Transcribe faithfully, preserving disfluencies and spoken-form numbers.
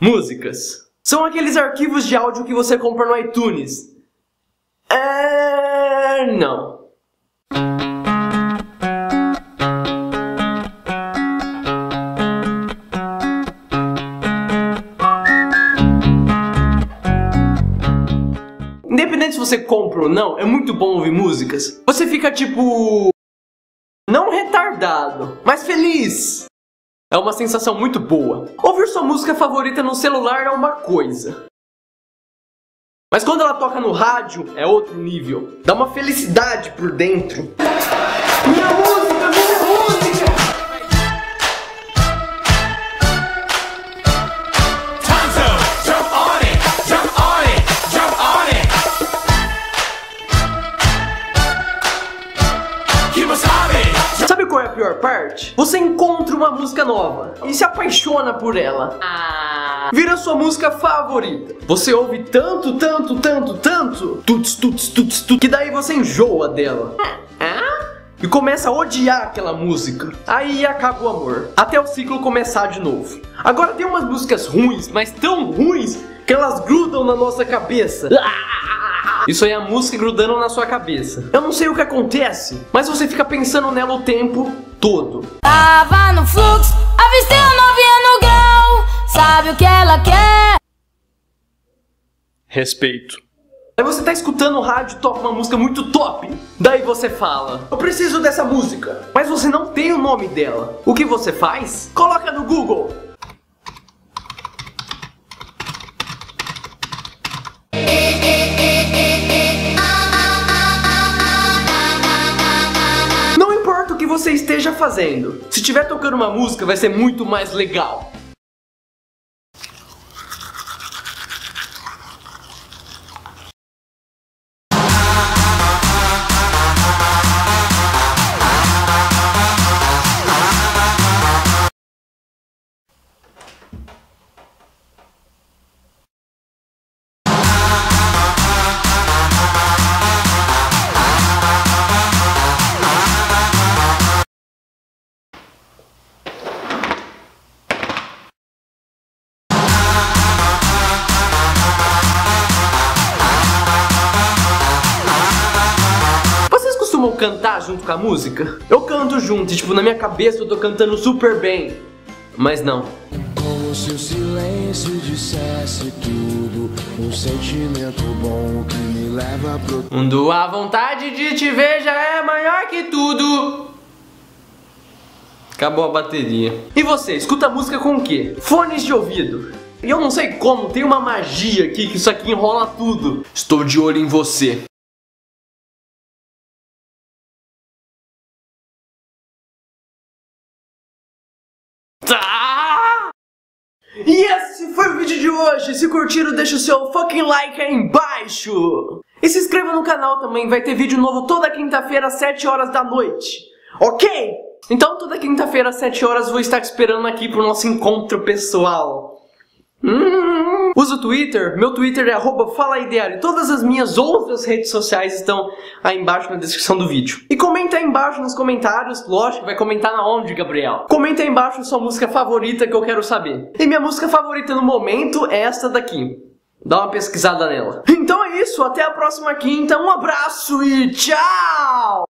Músicas. São aqueles arquivos de áudio que você compra no iTunes. É... não. Independente se você compra ou não, é muito bom ouvir músicas. Você fica tipo... não retardado, mas feliz. É uma sensação muito boa. Ouvir sua música favorita no celular é uma coisa, mas quando ela toca no rádio, é outro nível. Dá uma felicidade por dentro. Minha música, minha música! Jump on it, jump on it, jump on it. You must have it. Sabe qual é a pior parte? Você encontra uma música nova e se apaixona por ela. Ah. Vira sua música favorita. Você ouve tanto, tanto, tanto, tanto tuts, tuts, tuts, tuts, que daí você enjoa dela e começa a odiar aquela música. Aí acaba o amor, até o ciclo começar de novo. Agora tem umas músicas ruins, mas tão ruins que elas grudam na nossa cabeça. Isso aí é a música grudando na sua cabeça. Eu não sei o que acontece, mas você fica pensando nela o tempo todo. Tava no fluxo, avistei uma novinha no grau. Sabe o que ela quer? Respeito. Aí você tá escutando o rádio, toca uma música muito top. Daí você fala: eu preciso dessa música, mas você não tem o nome dela. O que você faz? Coloca no Google. Não importa o que você esteja fazendo, se tiver tocando uma música vai ser muito mais legal. Cantar junto com a música? Eu canto junto e, tipo, na minha cabeça eu tô cantando super bem, mas não. Como se o silêncio dissesse tudo, um sentimento bom que me leva pro mundo. A vontade de te ver já é maior que tudo. Acabou a bateria. E você, escuta a música com o quê? Fones de ouvido. E eu não sei como, tem uma magia aqui que isso aqui enrola tudo. Estou de olho em você. E esse foi o vídeo de hoje. Se curtiram, deixa o seu fucking like aí embaixo. E se inscreva no canal também, vai ter vídeo novo toda quinta-feira às sete horas da noite. Ok? Então toda quinta-feira às sete horas vou estar te esperando aqui pro nosso encontro pessoal. Hum. Uso o Twitter, meu Twitter é arroba FalaIdearo. E todas as minhas outras redes sociais estão aí embaixo na descrição do vídeo. E comenta aí embaixo nos comentários, lógico, vai comentar na onde, Gabriel? Comenta aí embaixo sua música favorita que eu quero saber. E minha música favorita no momento é essa daqui. Dá uma pesquisada nela. Então é isso, até a próxima quinta, um abraço e tchau!